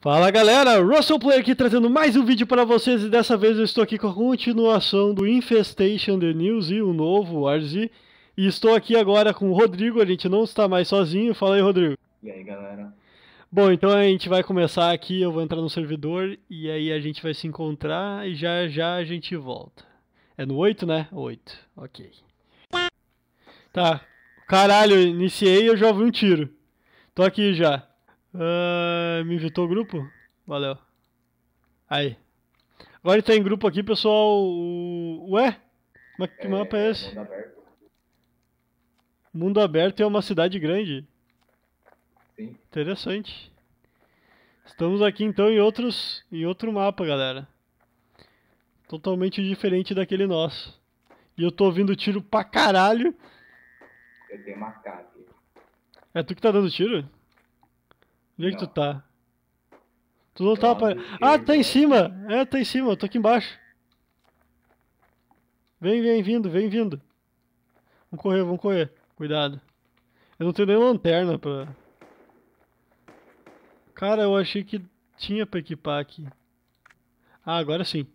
Fala galera, Rohsal Player aqui trazendo mais um vídeo para vocês e dessa vez eu estou aqui com a continuação do Infestation The News e o novo Arzi. E estou aqui agora com o Rodrigo, a gente não está mais sozinho. Fala aí, Rodrigo. E aí galera. Bom, então a gente vai começar aqui, eu vou entrar no servidor e aí a gente vai se encontrar e já a gente volta. É no 8, né? 8, ok. Tá, caralho, iniciei e eu já ouvi um tiro. Tô aqui já. Me invitou o grupo? Valeu. Aí. Agora ele tá em grupo aqui, pessoal. Ué? Mas que mapa é esse? Mundo aberto. Mundo aberto é uma cidade grande. Sim. Interessante. Estamos aqui então em outro mapa, galera. Totalmente diferente daquele nosso. E eu tô ouvindo tiro pra caralho. Eu tenho marcado. É tu que tá dando tiro? Onde é que tu tá? Tu não tá aparecendo. Ah, tá em cima! É, tá em cima, eu tô aqui embaixo. Vem vindo. Vamos correr. Cuidado. Eu não tenho nem lanterna pra... Cara, eu achei que tinha pra equipar aqui. Ah, agora sim.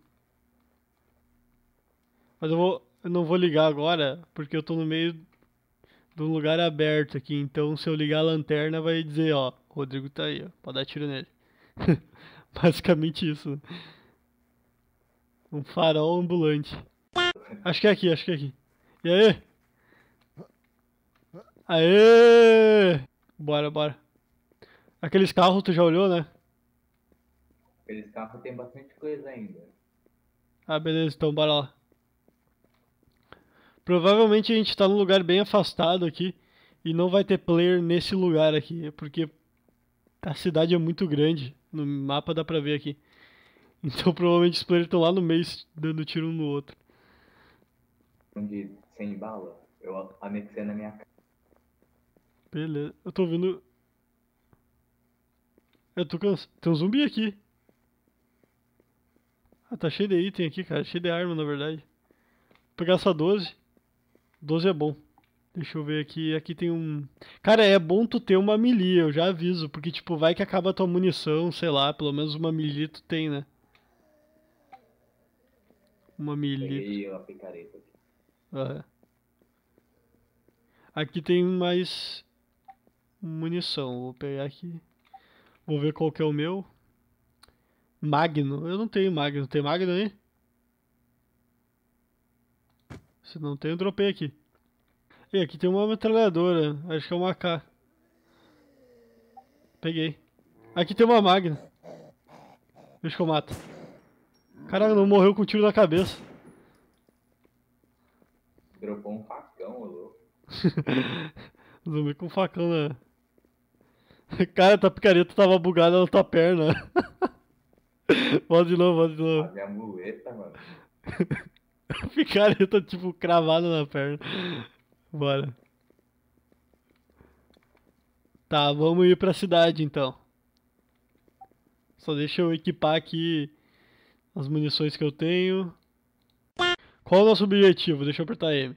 Mas eu não vou ligar agora, porque eu tô no meio de um lugar aberto aqui. Então se eu ligar a lanterna vai dizer, ó... Rodrigo tá aí, ó, pra dar tiro nele. Basicamente isso. Um farol ambulante. Acho que é aqui. E aí? Aê! Bora. Aqueles carros tu já olhou, né? Aqueles carros tem bastante coisa ainda. Ah, beleza, então bora lá. Provavelmente a gente tá num lugar bem afastado aqui. E não vai ter player nesse lugar aqui, porque... A cidade é muito grande, no mapa dá pra ver aqui. Então provavelmente os players estão lá no meio dando tiro um no outro. Onde sem bala, eu anexei na minha casa. Beleza, eu tô ouvindo... Eu tô cansado, tem um zumbi aqui. Ah, tá cheio de item aqui, cara, cheio de arma na verdade. Vou pegar essa 12. 12 é bom. Deixa eu ver aqui, aqui tem um... Cara, é bom tu ter uma melee, eu já aviso, porque tipo, vai que acaba a tua munição, sei lá, pelo menos uma melee tu tem, né? Uma melee... Uma picareta aqui. Ah. Aqui tem mais munição, vou pegar aqui. Vou ver qual que é o meu. Magno, eu não tenho Magno, tem Magno aí? Se não tem, eu dropei aqui. E aqui tem uma metralhadora, acho que é uma AK. Peguei. Aqui tem uma Magna. Deixa que eu mato. Caraca, não morreu com um tiro na cabeça. Dropou um facão, ô louco. Zumbi com um facão na... Cara, tua picareta tava bugada na tua perna. Volta de novo. A minha muleta, mano. Picareta, tipo, cravada na perna. Bora. Tá, vamos ir pra cidade então. Só deixa eu equipar aqui as munições que eu tenho. Qual é o nosso objetivo? Deixa eu apertar M.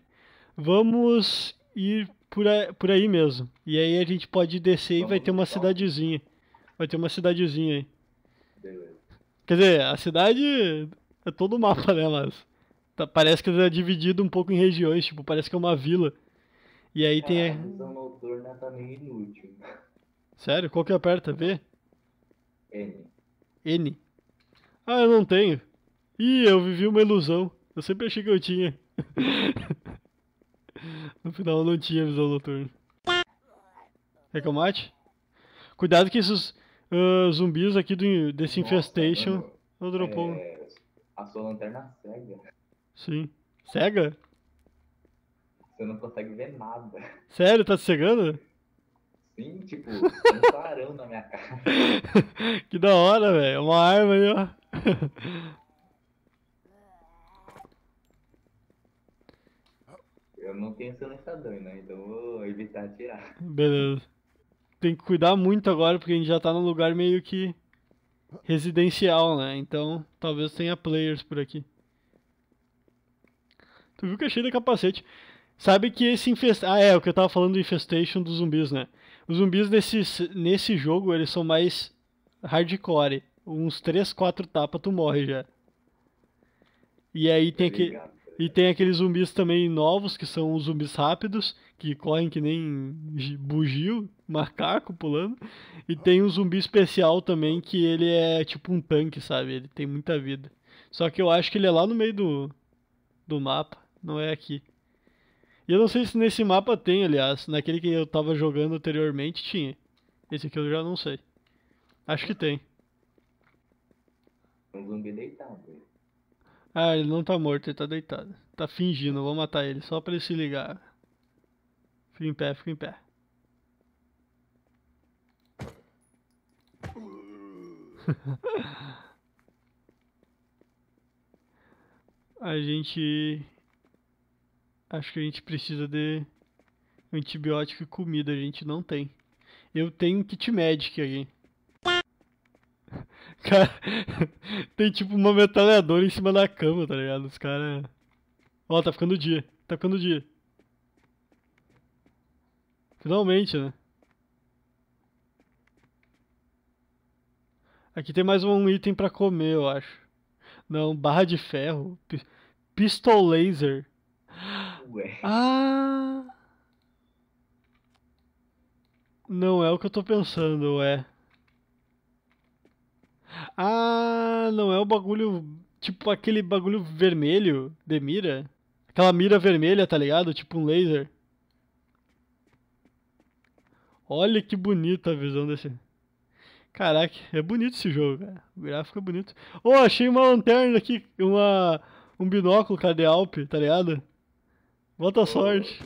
Vamos ir por aí mesmo. E aí a gente pode descer e vai ter uma cidadezinha. Vai ter uma cidadezinha aí. Beleza. Quer dizer, a cidade é todo o mapa, né, mas... Tá, parece que é dividido um pouco em regiões, tipo, parece que é uma vila. E aí tem... A visão noturna tá meio inútil. Sério? Qual que aperta? V? N. Ah, eu não tenho. Ih, eu vivi uma ilusão. Eu sempre achei que eu tinha. No final eu não tinha visão noturna. Quer que eu mate? Cuidado que esses zumbis aqui desse Infestation... Não dropou. A sua lanterna cega. Sim. Cega? Você não consegue ver nada. Sério? Tá se cegando? Sim, tipo, um farão na minha cara. Que da hora, velho. Uma arma aí, ó. Eu não tenho silenciador, né? Então vou evitar atirar. Beleza. Tem que cuidar muito agora, porque a gente já tá num lugar meio que residencial, né? Então talvez tenha players por aqui. Tu viu que é cheio de capacete. Sabe que esse Infestation... Ah, é, o que eu tava falando do Infestation dos zumbis, né? Os zumbis nesse jogo, eles são mais hardcore. Uns 3, 4 tapas tu morre já. E aí tem que... E tem aqueles zumbis também novos, que são os zumbis rápidos, que correm que nem bugio, macaco pulando. E tem um zumbi especial também, que ele é tipo um tanque, sabe? Ele tem muita vida. Só que eu acho que ele é lá no meio do mapa, não é aqui. E eu não sei se nesse mapa tem, aliás. Naquele que eu tava jogando anteriormente tinha. Esse aqui eu já não sei. Acho que tem. Um zumbi deitado, ele. Ah, ele não tá morto, ele tá deitado. Tá fingindo, eu vou matar ele, só pra ele se ligar. Fica em pé, fica em pé. A gente... Acho que a gente precisa de antibiótico e comida, a gente não tem. Eu tenho um kit medic aqui. Cara, tem tipo uma metralhadora em cima da cama, tá ligado? Os caras... Ó, tá ficando dia, tá ficando dia. Finalmente, né? Aqui tem mais um item pra comer, eu acho. Não, barra de ferro. Pistol laser. Ué. Ah! Não é o que eu tô pensando, ué. Ah, não é o bagulho, tipo aquele bagulho vermelho de mira? Aquela mira vermelha, tá ligado? Tipo um laser. Olha que bonita a visão desse... Caraca, é bonito esse jogo, cara. O gráfico é bonito. Oh, achei uma lanterna aqui, um binóculo, cara, de Alp, tá ligado? Bota sorte.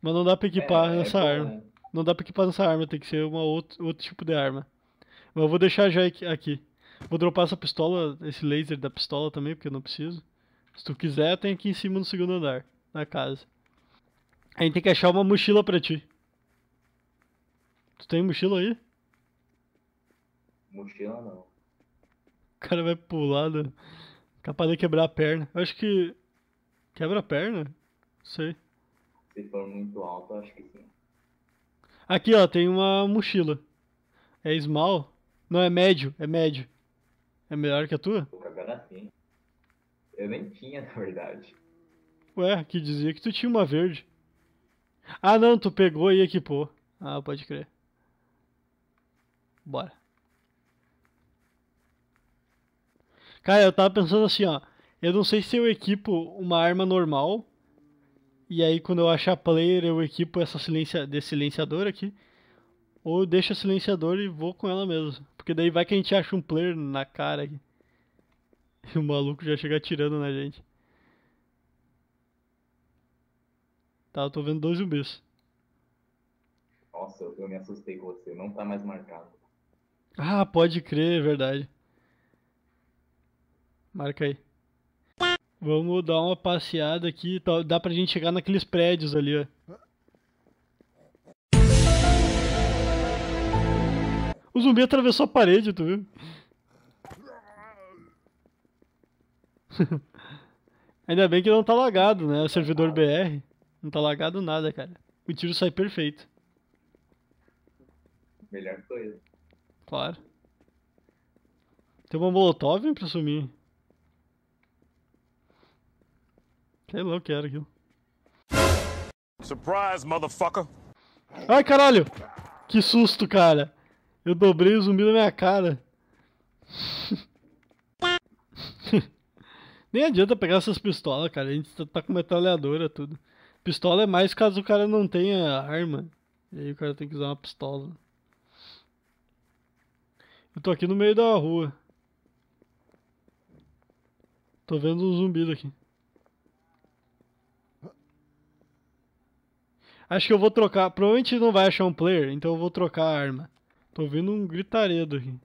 Mas não dá pra equipar nessa arma. Né? Não dá pra equipar nessa arma, tem que ser outro tipo de arma. Mas eu vou deixar já aqui. Vou dropar essa pistola, esse laser da pistola também, porque eu não preciso. Se tu quiser, tem aqui em cima no segundo andar, na casa. A gente tem que achar uma mochila pra ti. Tu tem mochila aí? Mochila não. O cara vai pular, né? Capaz de quebrar a perna. Eu acho que... Quebra a perna? Não sei. Se for muito alto, acho que sim. Aqui, ó, tem uma mochila. É small? Não, é médio, é médio. É melhor que a tua? Tô cagando assim. Eu nem tinha, na verdade. Ué, que dizia que tu tinha uma verde. Ah não, tu pegou e equipou. Ah, pode crer. Bora. Cara, eu tava pensando assim, ó. Eu não sei se eu equipo uma arma normal. E aí quando eu achar player eu equipo essa silenciadora aqui. Ou eu deixo a silenciadora e vou com ela mesmo. Porque daí vai que a gente acha um player na cara aqui. E o maluco já chega atirando na gente. Tá, eu tô vendo 2 zumbis. Nossa, eu me assustei com você. Não tá mais marcado. Ah, pode crer, é verdade. Marca aí. Vamos dar uma passeada aqui. Dá pra gente chegar naqueles prédios ali, ó. O zumbi atravessou a parede, tu viu? Ainda bem que não tá lagado, né? O servidor BR. Não tá lagado nada, cara. O tiro sai perfeito. Melhor coisa. Claro. Tem uma Molotov pra sumir. Sei lá o que era aquilo. Surprise, motherfucker! Ai, caralho! Que susto, cara! Eu dobrei o zumbi na minha cara. Nem adianta pegar essas pistolas, cara. A gente tá com metralhadora, tudo. Pistola é mais caso o cara não tenha arma. E aí o cara tem que usar uma pistola. Eu tô aqui no meio da rua. Tô vendo um zumbi aqui. Acho que eu vou trocar. Provavelmente não vai achar um player, então eu vou trocar a arma. Tô ouvindo um gritaredo aqui.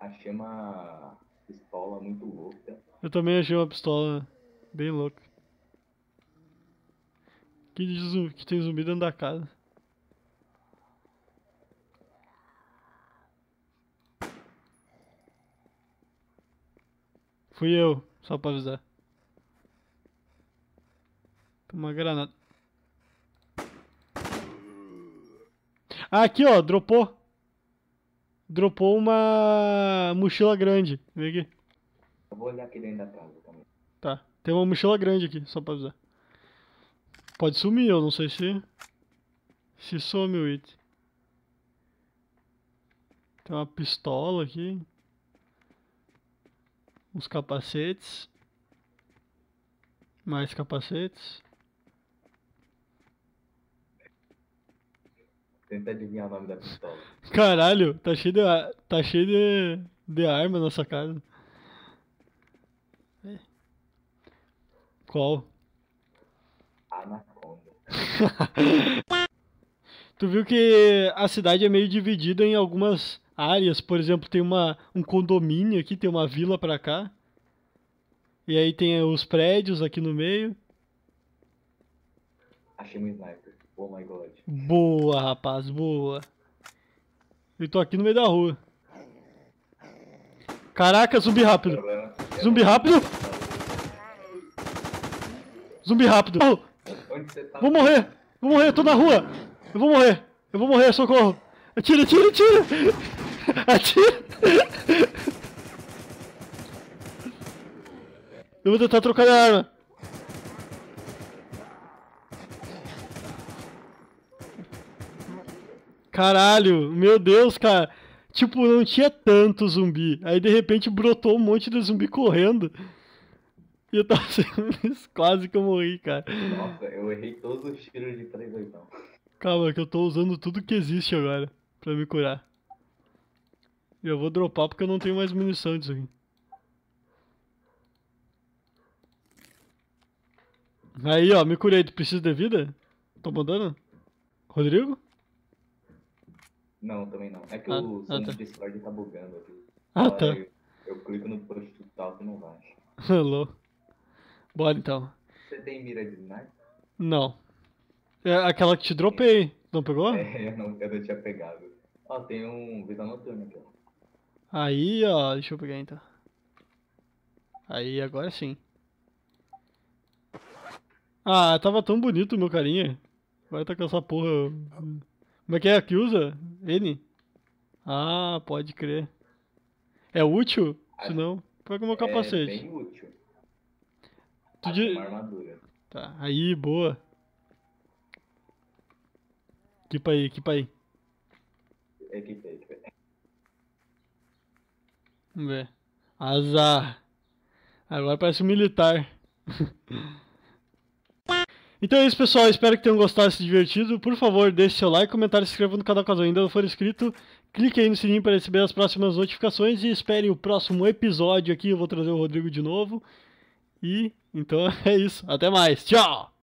Achei uma pistola muito louca. Eu também achei uma pistola bem louca. Que tem zumbi dentro da casa. Fui eu, só pra avisar. Tem uma granada. Ah, aqui ó, dropou. dropou uma mochila grande. Vem aqui. Eu vou olhar aqui dentro da casa também. Tá, tem uma mochila grande aqui, só pra avisar. Pode sumir, eu não sei se... Se some o it. Tem uma pistola aqui. Uns capacetes. Mais capacetes. Tenta adivinhar o nome da pistola. Caralho, tá cheio de arma nessa casa. Qual? Anaconda. Tu viu que a cidade é meio dividida em algumas áreas. Por exemplo, tem um condomínio aqui, tem uma vila pra cá. E aí tem os prédios aqui no meio. Achei um sniper. Oh my god. Boa, rapaz, boa. Eu tô aqui no meio da rua. Caraca, zumbi rápido. Zumbi rápido. Zumbi rápido. Vou morrer. Vou morrer, eu tô na rua. Eu vou morrer, socorro. Atira, atira, atira. Atira. Eu vou tentar trocar de arma. Caralho, meu Deus, cara. Tipo, não tinha tanto zumbi. Aí, de repente, brotou um monte de zumbi correndo. E eu tava sendo isso, quase que eu morri, cara. Nossa, eu errei todos os tiros de 3-8. Calma, que eu tô usando tudo que existe agora pra me curar. E eu vou dropar porque eu não tenho mais munição disso aqui. Aí, ó, me curei. Tu precisa de vida? Tô mandando? Rodrigo? Não, também não. É que o som do Discord tá bugando aqui. Ah, tá. Eu clico no post e tal, tu não vai. Hello. Bora, então. Você tem mira de sniper? Não. É aquela que te dropei. Não pegou? É, eu não tinha pegado. Ó, tem um visão noturna aqui, ó. Aí, ó, deixa eu pegar, então. Aí, agora sim. Ah, tava tão bonito o meu carinha. Vai tacar essa porra. Como é que é que usa? N? Ah, pode crer. É útil? Se não, pega o meu capacete. É bem útil. Tu de... uma armadura. Tá, aí, boa. Equipa aí, equipa aí. Equipa aí. Vamos ver. Azar. Agora parece um militar. Então é isso, pessoal, espero que tenham gostado e se divertido. Por favor, deixe seu like, comentário, se inscreva no canal caso ainda não for inscrito. Clique aí no sininho para receber as próximas notificações e espere o próximo episódio aqui. Eu vou trazer o Rodrigo de novo. E então é isso, até mais, tchau!